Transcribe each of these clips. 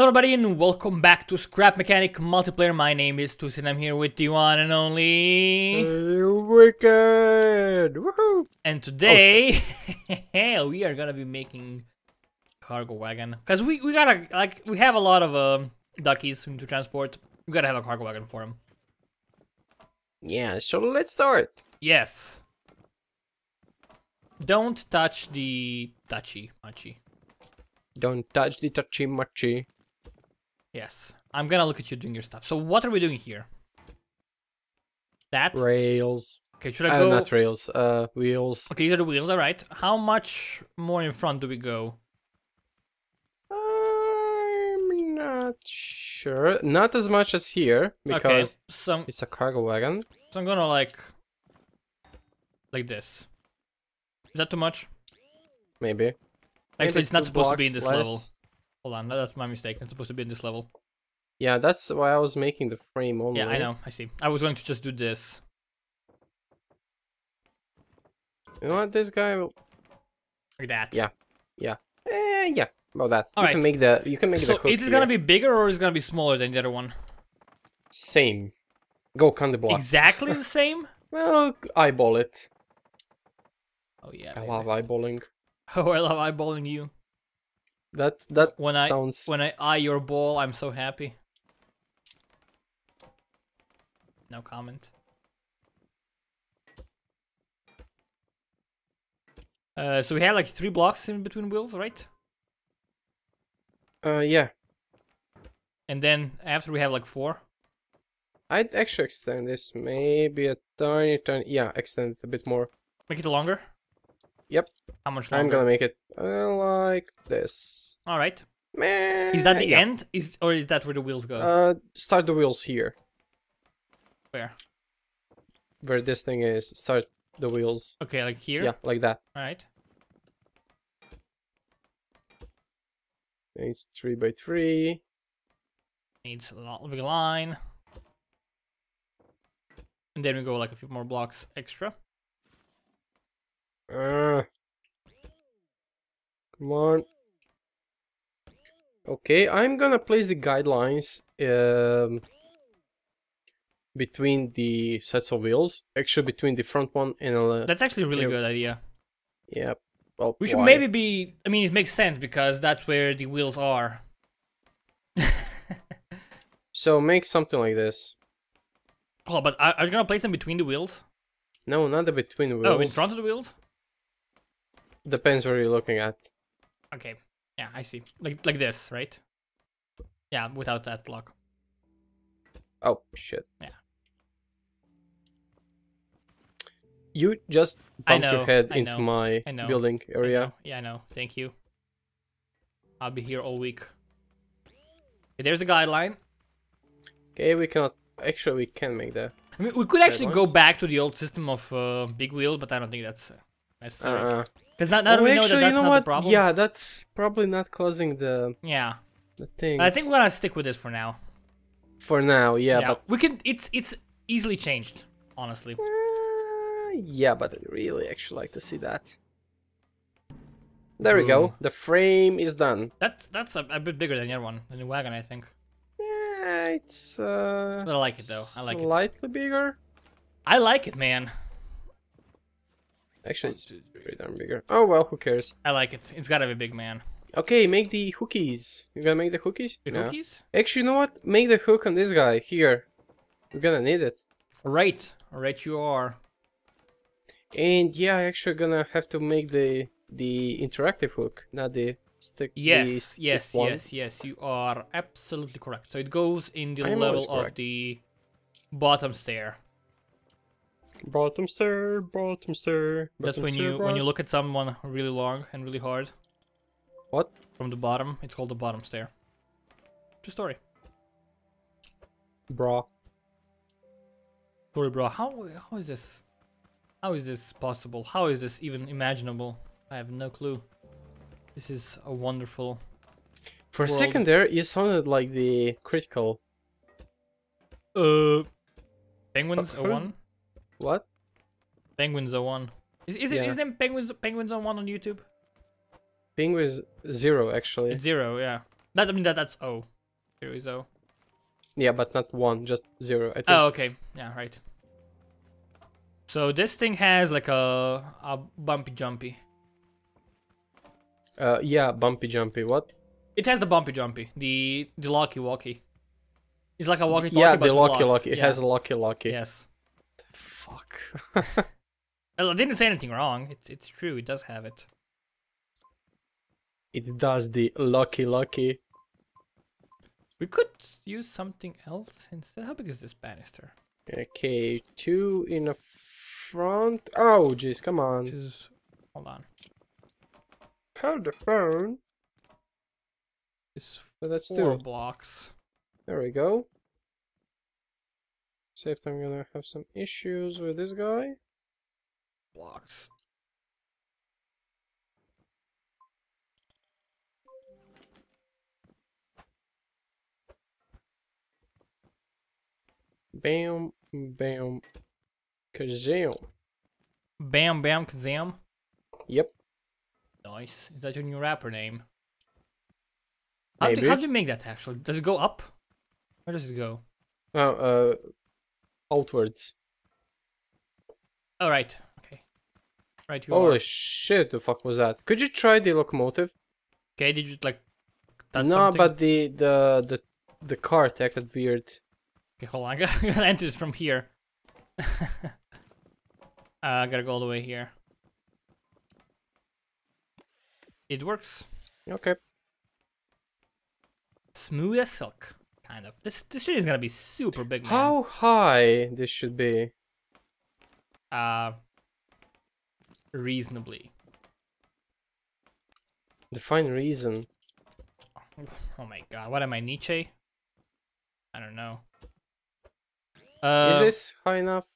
Hello everybody and welcome back to Scrap Mechanic Multiplayer. My name is Tusin. I'm here with the one and only Wicked Woohoo. And today we are gonna be making cargo wagon because we gotta, like, we have a lot of duckies to transport. We gotta have a cargo wagon for them. Yeah, so let's start. Yes. Don't touch the touchy-muchy. Don't touch the touchy-muchy. Yes, I'm gonna look at you doing your stuff. So what are we doing here? That? Rails. Okay, should I go? Not rails, wheels. Okay, these are the wheels, alright. How much more in front do we go? I'm not sure. Not as much as here, because okay, so it's a cargo wagon. So I'm gonna like this. Is that too much? Maybe. Actually, it's not supposed to be in this level. Hold on, that's my mistake. It's supposed to be in this level. Yeah, that's why I was making the frame only. Yeah, I know. I see. I was going to just do this. You know what? This guy will... Like that. Yeah. Yeah. Yeah. About that. All right. Can make the... You can make the hook. So is it gonna be bigger or is it gonna be smaller than the other one? Same. Go count the blocks. Exactly the same? Well, eyeball it. Oh yeah. I love eyeballing. Oh, I love eyeballing you. That sounds... When I eye your ball, I'm so happy. No comment. So we had like 3 blocks in between wheels, right? Yeah. And then after we have like 4. I'd actually extend this maybe a tiny... Yeah, extend it a bit more. Make it longer? Yep. How much longer? I'm gonna make it like this. All right. Meh, is that the end? Or is that where the wheels go? Start the wheels here. Where? Where this thing is. Start the wheels. Okay, like here. Yeah, like that. All right. It's 3 by 3. Needs a big line. And then we go like a few more blocks extra. Come on. Okay, I'm gonna place the guidelines between the sets of wheels. Actually, between the front one and that's actually a really good idea. Yeah. Well, we should maybe be. I mean, it makes sense because that's where the wheels are. So make something like this. Oh, but are you gonna place them between the wheels? No, not the between wheels. Oh, in front of the wheels. Depends where you're looking at. Okay. Yeah, I see. Like this, right? Yeah, without that block. Oh, shit. Yeah. You just bumped your head into my building area. Yeah, I know. Thank you. I'll be here all week. Okay, there's the guideline. Okay, we cannot... Actually, we can make that. I mean, we could actually go back to the old system of big wheel, but I don't think that's necessary. Because now that we know that that's not the problem. Yeah, that's probably not causing the... Yeah. The things. I think we're gonna stick with this for now. For now, yeah, but... We can... It's easily changed, honestly. Yeah, but I really actually like to see that. There we go. The frame is done. That's a bit bigger than the other one. Than the wagon, I think. Yeah, it's... But I like it, though. I like it. Slightly bigger. I like it, man. Actually, it's pretty darn bigger. Oh, well, who cares? I like it. It's gotta be big, man. Okay, make the hookies. You gonna make the hookies? The hookies? Actually, you know what? Make the hook on this guy here. We're gonna need it. Right. Right you are. And yeah, I'm actually gonna have to make the interactive hook, not the stick. Yes, yes, yes, yes. You are absolutely correct. So it goes in the level of the bottom stair. Bottom stair, bottom stair. That's when you look at someone really long and really hard. What? From the bottom, it's called the bottom stair. True story. Bro. Sorry, bro. How is this? How is this possible? How is this even imaginable? I have no clue. This is a wonderful. For a second there, you sounded like the critical. Penguins 01. What? Penguins 01. Is them Penguins 01 on YouTube? Penguins 0 actually. It's 0, yeah. That, I mean, that's O. Here is O. Yeah, but not 1, just 0. I think. Oh, okay. Yeah, right. So this thing has like a bumpy jumpy. Yeah, bumpy jumpy. What? It has the bumpy jumpy, the locky walkie. It's like a walkie talkie. Yeah, the locky locky. It has a locky locky. Yes. Fuck. I didn't say anything wrong. It's true. It does have it. It does the locky locky. We could use something else instead. How big is this banister? Okay, 2 in the front. Oh, jeez, come on. Just, hold on. Hold the phone. It's so that's 4 blocks. There we go. See if I'm gonna have some issues with this guy. Blocks. Bam, bam, kazam. Bam, bam, kazam? Yep. Nice. Is that your new rapper name? Maybe. How do you make that, actually? Does it go up? Where does it go? Oh, outwards. Alright. Oh, okay. Right, you holy are. Shit, the fuck was that? Could you try the locomotive? Okay, did you, like, touch no, something? But the cart acted weird. Okay, hold on, I gotta enter this from here. I gotta go all the way here. It works. Okay. Smooth as silk, kind of. This shit is gonna be super big, man. How high this should be? Reasonably. Define reason. Oh my god, what am I, Nietzsche? I don't know. Is this high enough?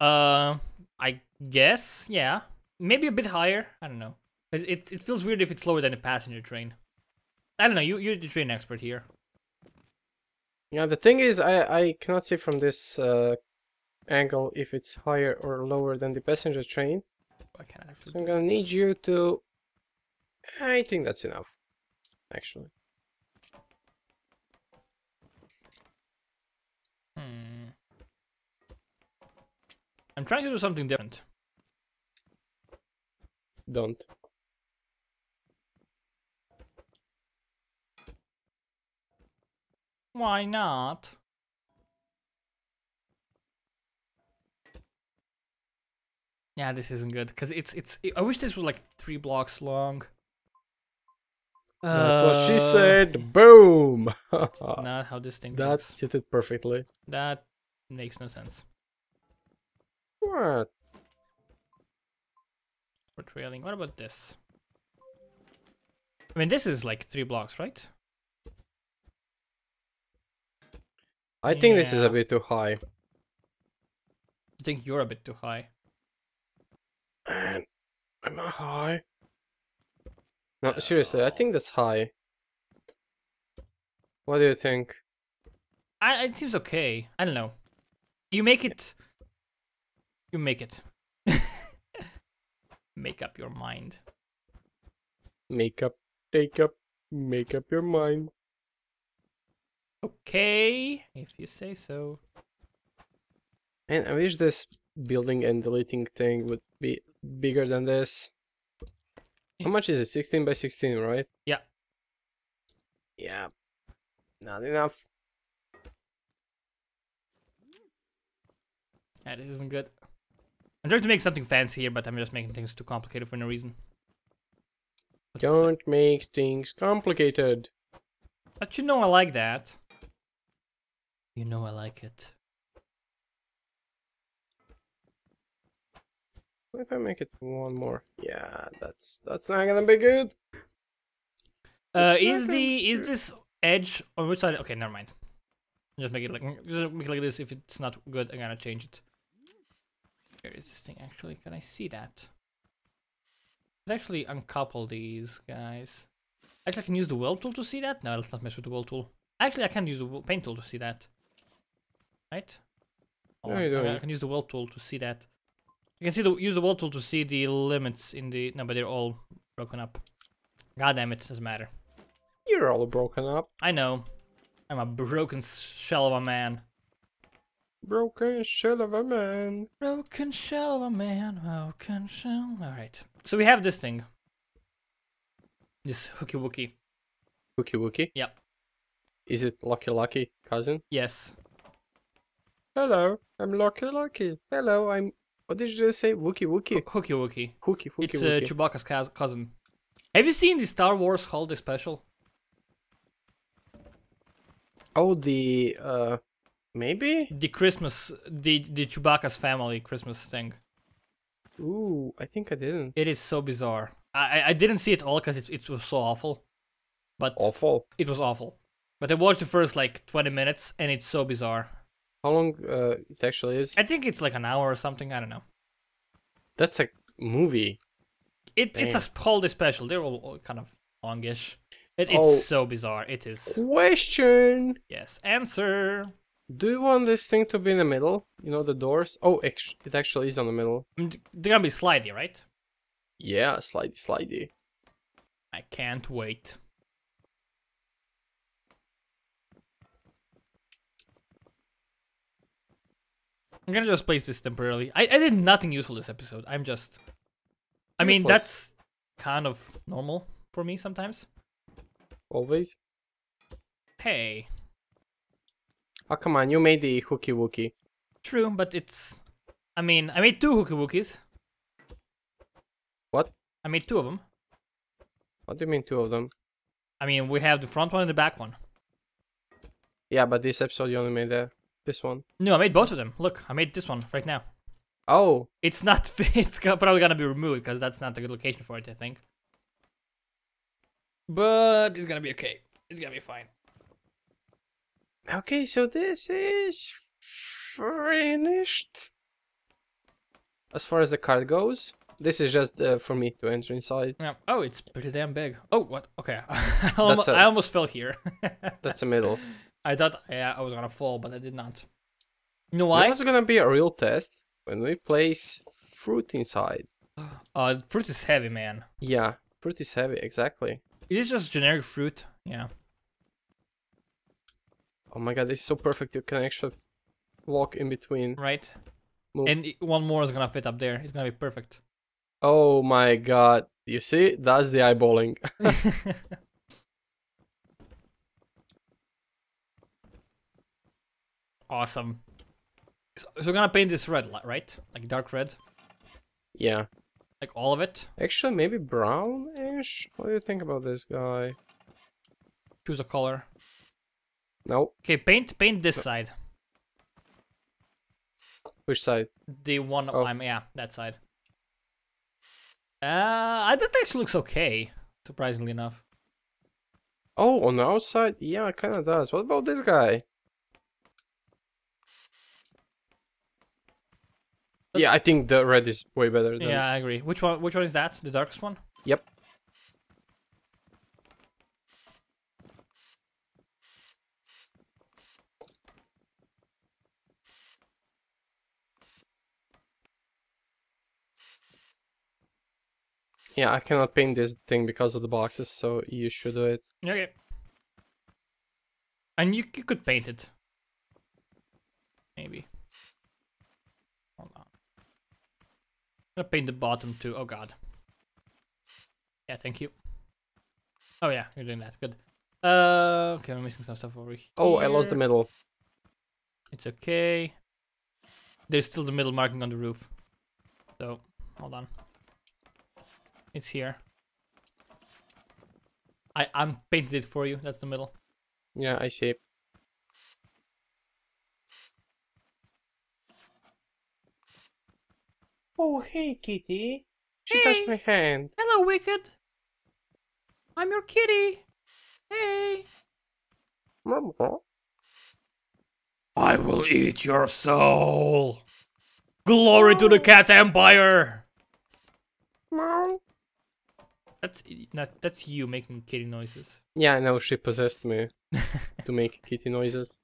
I guess, yeah. Maybe a bit higher. I don't know. It feels weird if it's lower than a passenger train. I don't know. You're the train expert here. Yeah. The thing is, I cannot see from this angle if it's higher or lower than the passenger train. I can't actually. So I'm gonna need you to. I think that's enough, actually. Hmm. I'm trying to do something different. Don't. Why not? Yeah, this isn't good because I wish this was like 3 blocks long. That's what she said. Boom. That's not how this thing works. That suited perfectly. That makes no sense. What? For trailing. What about this? I mean, this is like 3 blocks, right? I think this is a bit too high. I think you're a bit too high. Man, I'm not high. No, seriously, I think that's high. What do you think? It seems okay. I don't know. You make it. You make it. Make up your mind. Make up your mind. Okay, if you say so. Man, I wish this building and deleting thing would be bigger than this. How much is it? 16 by 16, right? Yeah. Yeah. Not enough. That isn't good. I'm trying to make something fancy here, but I'm just making things too complicated for no reason. What's Don't that? Make things complicated. But you know I like that. You know I like it. What if I make it 1 more? Yeah, that's not gonna be good. Is this edge on which side? Okay, never mind. Just make it like this. If it's not good, I'm gonna change it. Where is this thing actually? Can I see that? Let's actually uncouple these guys. Actually, I can use the weld tool to see that. No, let's not mess with the weld tool. Actually, I can use the paint tool to see that. Right? Oh, no, you don't. I can use the weld tool to see that. You can see use the wall tool to see the limits in the... No, but they're all broken up. God damn it, doesn't matter. You're all broken up. I know. I'm a broken shell of a man. Broken shell of a man. Broken shell of a man. Broken shell. Alright. So we have this thing. This hooky wookie. Hooky wookie? Yep. Is it Lucky Lucky, cousin? Yes. Hello, I'm Lucky Lucky. Hello, I'm... What did you just say? Wookie Wookie? Hooky Wookie. Hooky Wookie. It's Chewbacca's cousin. Have you seen the Star Wars holiday special? Oh, the... Maybe? The Christmas... The Chewbacca's family Christmas thing. Ooh, I think I didn't. It is so bizarre. I didn't see it all because it was so awful. But awful? It was awful. But I watched the first, like, 20 minutes, and it's so bizarre. How long it actually is? I think it's like an hour or something. I don't know. That's a movie. It's a holiday special. They're all kind of longish. It's so bizarre. It is. Question. Yes. Answer. Do you want this thing to be in the middle? You know, the doors? Oh, it actually is on the middle. They're gonna be slidey, right? Yeah, slidey, slidey. I can't wait. I'm gonna just place this temporarily. I did nothing useful this episode. I'm just... I mean, that's kind of normal for me sometimes. Always. Hey. Oh, come on, you made the hooky wookie. True, but it's... I mean, I made two hooky wookies. What? I made two of them. What do you mean, two of them? I mean, we have the front one and the back one. Yeah, but this episode you only made this one. No, I made both of them. Look, I made this one right now. Oh. It's not... It's probably gonna be removed, because that's not a good location for it, I think. But it's gonna be okay. It's gonna be fine. Okay, so this is... finished. As far as the card goes, this is just for me to enter inside. Yeah. Oh, it's pretty damn big. Oh, what? Okay. I almost fell here. That's a middle. I thought I was gonna fall, but I did not. You know why? It's gonna be a real test when we place fruit inside. Fruit is heavy, man. Yeah, fruit is heavy, exactly. It is just generic fruit, yeah. Oh my god, this is so perfect. You can actually walk in between. Right. Move. And one more is gonna fit up there. It's gonna be perfect. Oh my god. You see? That's the eyeballing. Awesome. So we're gonna paint this red, right? Like dark red? Yeah. Like all of it? Actually, maybe brownish? What do you think about this guy? Choose a color. No. Okay, paint this side. Which side? The one yeah, that side. That actually looks okay, surprisingly enough. Oh, on the outside? Yeah, it kinda does. What about this guy? Yeah, I think the red is way better than... Yeah, I agree. Which one is that? The darkest one? Yep. Yeah, I cannot paint this thing because of the boxes, so you should do it. Okay. And you could paint it. Maybe. Hold on. I'm gonna paint the bottom too. Oh god. Yeah, thank you. Oh yeah, you're doing that. Good. Okay, I'm missing some stuff over here. Oh, I lost the middle. It's okay. There's still the middle marking on the roof. So, hold on. It's here. I unpainted it for you. That's the middle. Yeah, I see. Oh, hey, kitty. She touched my hand. Hello, Wicked. I'm your kitty. Hey. I will eat your soul. Glory to the cat empire. That's you making kitty noises. Yeah, I know. She possessed me to make kitty noises.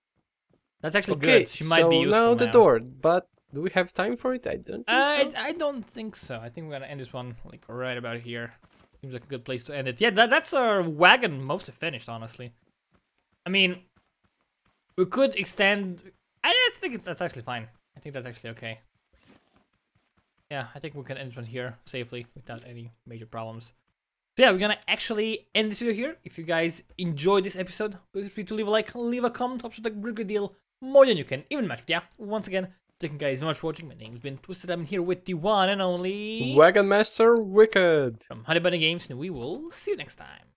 That's actually good. She might be useful now. So now the door, but... Do we have time for it? I don't think so. I don't think so. I think we're gonna end this one like right about here. Seems like a good place to end it. Yeah, that's our wagon mostly finished, honestly. I mean, we could extend... I think that's actually fine. I think that's actually okay. Yeah, I think we can end it here safely without any major problems. So yeah, we're gonna actually end this video here. If you guys enjoyed this episode, feel free to leave a like, leave a comment, helps with a great deal more than you can even imagine. Yeah, once again, thank you guys so much for watching. My name's been Twisted. I'm here with the one and only Wagon Master Wicked from Honey Bunny Games, and we will see you next time.